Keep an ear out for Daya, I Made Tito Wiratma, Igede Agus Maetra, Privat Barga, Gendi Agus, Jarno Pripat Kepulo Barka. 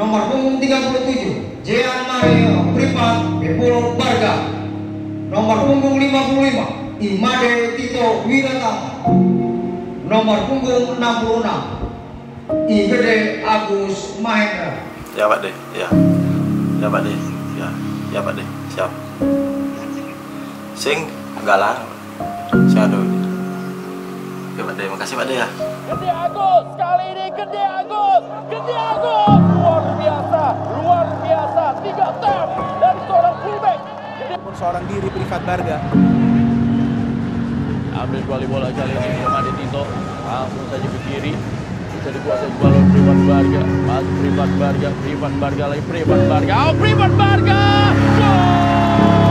Nomor punggung 37, Jarno Pripat Kepulo Barka. Nomor punggung 55, I Made Tito Wiratma. Nomor punggung 66, Igede Agus Maetra. Ya Pak De, ya. Ya Pak De, ya. Ya Pak De, siap. Sing galar. Shadow. Oke, terima kasih Pak Daya. Gendi Agus, kali ini Gendi Agus, luar biasa, 3 tap dari seorang fullback. Seorang diri Privat Barga. Ambil bola bola kali ini Made Tito, langsung saja ke kiri. Bisa dikuasai bola Privat Barga, masuk Privat Barga lagi, Privat Barga, oh Privat Barga, gol!